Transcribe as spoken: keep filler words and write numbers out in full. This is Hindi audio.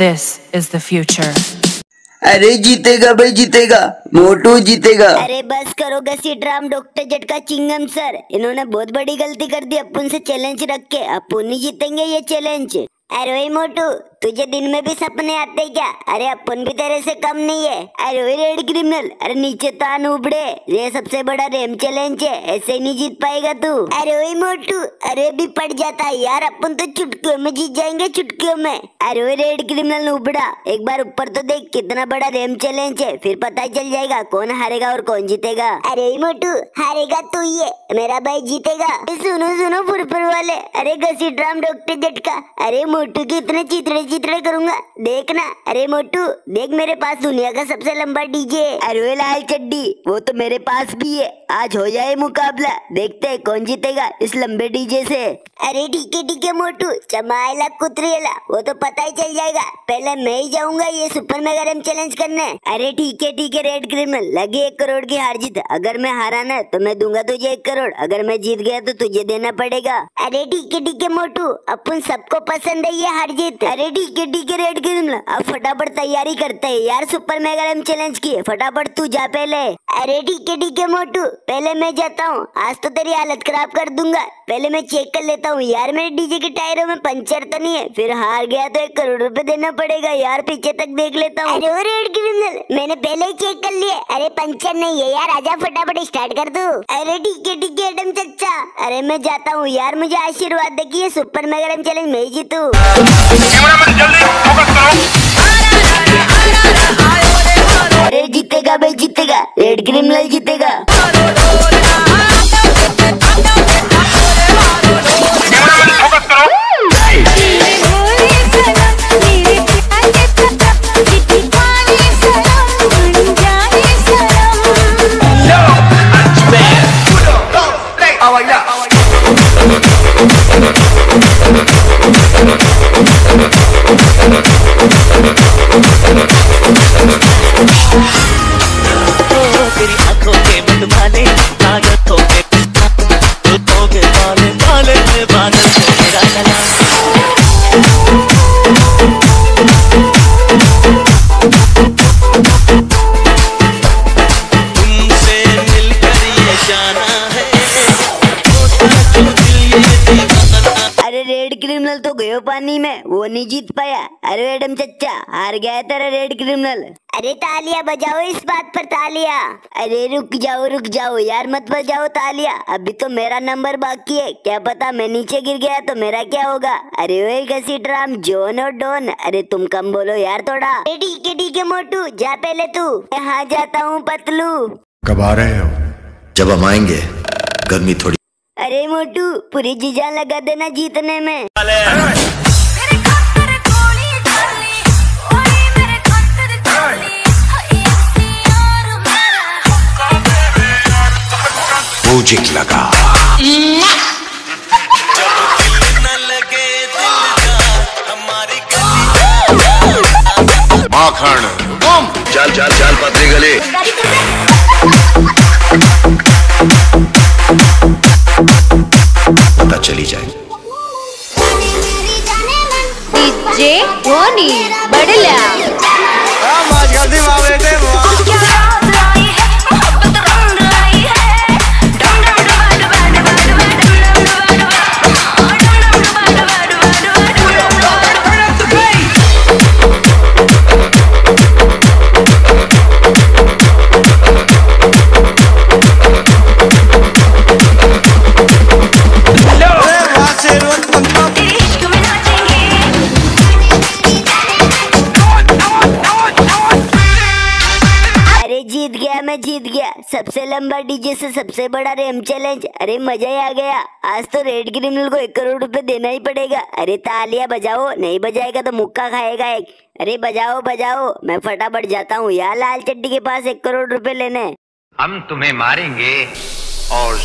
This is the future. अरे जीतेगा भाई जीतेगा, मोटू जीतेगा। अरे बस करो घसीटराम, डॉक्टर झटका चिंगम सर, इन्होंने बहुत बड़ी गलती कर दी अपन से चैलेंज रख के। अपन ही जीतेंगे ये चैलेंज। अरे मोटू, तुझे दिन में भी सपने आते क्या? अरे अपन भी तेरे से कम नहीं है। अरे वही रेड क्रिमिनल, अरे नीचे तान उबड़े, ये सबसे बड़ा रेम चैलेंज है, ऐसे नहीं जीत पाएगा तू। अरे वही मोटू, अरे भी पड़ जाता है यार, अपन तो चुटकियों में जीत जाएंगे, चुटकियों में। अरे वही रेड क्रिमिनल उबड़ा, एक बार ऊपर तो देख, कितना बड़ा रेम चैलेंज है, फिर पता चल जाएगा कौन हारेगा और कौन जीतेगा। अरे वही मोटू, हारेगा तू, ये मेरा भाई जीतेगा। सुनो सुनो फुरफुर वाले, अरे घसीटराम डॉक्टर झटका, अरे मोटू की इतने चितरे चितरे करूंगा, देखना। अरे मोटू देख, मेरे पास दुनिया का सबसे लंबा डीजे। अरे लाल चड्डी, वो तो मेरे पास भी है, आज हो जाए मुकाबला, देखते हैं कौन जीतेगा इस लंबे डीजे से। अरे ठीक है ठीक है मोटू, चमायला कुतरेला, वो तो पता ही चल जाएगा, पहले मैं ही जाऊंगा ये सुपर मेगा रैम चैलेंज करने। अरे ठीक है ठीक है रेड क्रिमिनल, लगी एक करोड़ की हार जीत, अगर मैं हारा ना तो मैं दूंगा तुझे एक करोड़, अगर मैं जीत गया तो तुझे देना पड़ेगा। अरे ठीक है ठीक है मोटू, अपन सबको पसंद है ये हार जीत। अरे ठीक है ठीक है रेड क्रिमिनल, अब फटाफट तैयारी करते हैं यार सुपर मेगा रैम चैलेंज की, फटाफट तू जा पहले। अरे ठीक है ठीक है मोटू, पहले मैं जाता हूँ, आज तो तेरी हालत खराब कर दूंगा, पहले मैं चेक कर लेता हूँ यार मेरे डीजे के टायरों में पंचर तो नहीं है, फिर हार गया तो एक करोड़ रुपए देना पड़ेगा यार, पीछे तक देख लेता हूँ। अरे रेड क्रिमिनल, मैंने पहले ही चेक कर लिए, अरे पंचर नहीं है यार, आजा फटाफट स्टार्ट कर दू। अरे ठीक है ठीक है एडम चचा, अरे मैं जाता हूँ यार, मुझे आशीर्वाद दे कि ये सुपर मेगा रैम चैलेंज मैं जीतू। अरे जीतेगा भाई जीतेगा, रेड क्रिमिनल जीतेगा। तो गयो पानी में, वो नहीं जीत पाया। अरे एडम चच्चा, हार गया तेरा रेड क्रिमिनल। अरे तालियां बजाओ इस बात पर तालियां। अरे रुक जाओ रुक जाओ यार, मत बजाओ तालियां, अभी तो मेरा नंबर बाकी है, क्या पता मैं नीचे गिर गया तो मेरा क्या होगा। अरे वही घसीटराम, जोन और डोन, अरे तुम कम बोलो यार थोड़ा। ठीक है ठीक है मोटू, जा पहले तू। हाँ जाता हूँ पतलू। कब आ रहे हो? जब हम आएंगे, गर्मी थोड़ी। अरे मोटू, पूरी जीजान लगा देना जीतने में। म्यूजिक लगा माखन, चल चल चल पतली गली। चली जाए डीजे ओनी बड़ला। जीत गया सबसे लंबा डीजे से सबसे बड़ा रेम चैलेंज, अरे मजा ही आ गया, आज तो रेड क्रिमिनल को एक करोड़ रुपए देना ही पड़ेगा। अरे तालियां बजाओ, नहीं बजाएगा तो मुक्का खाएगा एक। अरे बजाओ बजाओ, मैं फटाफट जाता हूँ यार लाल चड्डी के पास एक करोड़ रुपए लेने। हम तुम्हें मारेंगे और